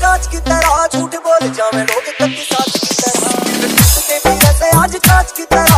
कांच की तरह झूठ बोल जावे लोग कभी साथ की तरह।